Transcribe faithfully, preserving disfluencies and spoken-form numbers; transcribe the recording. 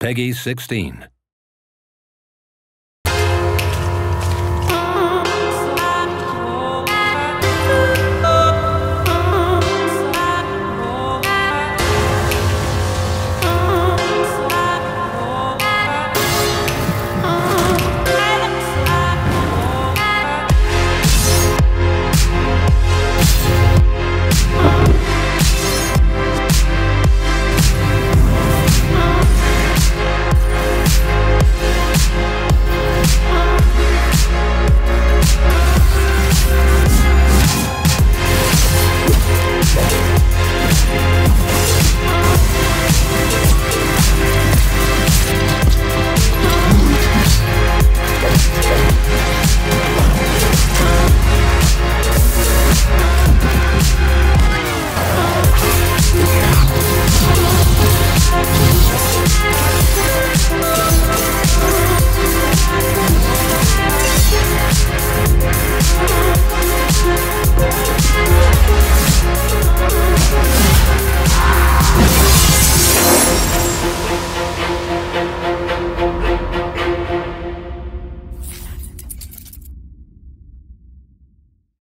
Peggy sixteen.